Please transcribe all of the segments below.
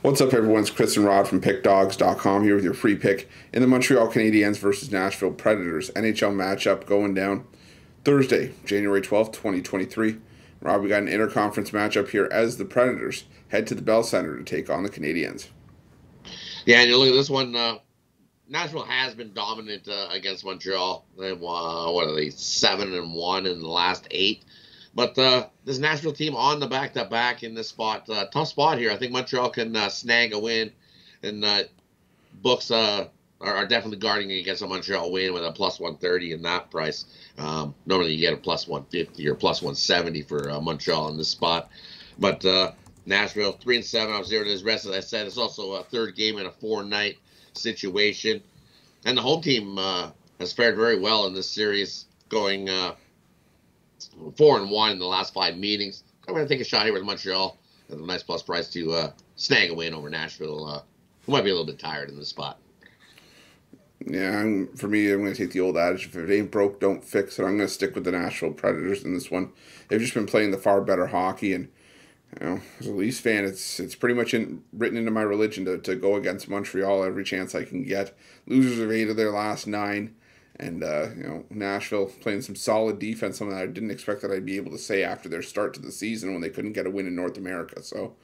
What's up, everyone? It's Chris and Rod from PickDogs.com here with your free pick in the Montreal Canadiens versus Nashville Predators NHL matchup going down Thursday, January 12th, 2023. Rod, we got an interconference matchup here as the Predators head to the Bell Center to take on the Canadiens. Yeah, and you look at this one. Nashville has been dominant against Montreal. They won, what are they, 7-1 in the last 8. But this Nashville team on the back-to-back in this spot, tough spot here. I think Montreal can snag a win, and books are definitely guarding against a Montreal win with a plus 130 in that price. Normally you get a plus 150 or plus 170 for Montreal in this spot. But Nashville 3-7 off 0 to his rest. As I said, it's also a third game in a 4-night situation, and the home team has fared very well in this series, going 4-1 in the last 5 meetings. I'm going to take a shot here with Montreal at a nice plus price to snag a win over Nashville, who might be a little bit tired in this spot. Yeah, for me, I'm going to take the old adage, if it ain't broke, don't fix it. I'm going to stick with the Nashville Predators in this one. They've just been playing the far better hockey, and you know, as a Leafs fan, it's pretty much written into my religion to go against Montreal every chance I can get. Losers of 8 of their last 9. And, you know, Nashville playing some solid defense, something that I didn't expect that I'd be able to say after their start to the season when they couldn't get a win in North America. So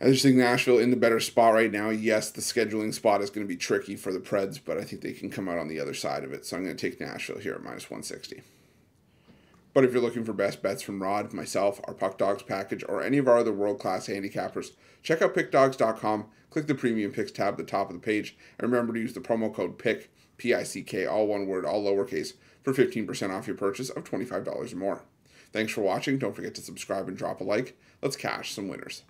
I just think Nashville in the better spot right now. Yes, the scheduling spot is going to be tricky for the Preds, but I think they can come out on the other side of it. So I'm going to take Nashville here at minus 160. But if you're looking for best bets from Rod, myself, our Puck Dogs package, or any of our other world-class handicappers, check out PickDogs.com, click the Premium Picks tab at the top of the page, and remember to use the promo code PICK, P-I-C-K, all one word, all lowercase, for 15% off your purchase of $25 or more. Thanks for watching. Don't forget to subscribe and drop a like. Let's cash some winners.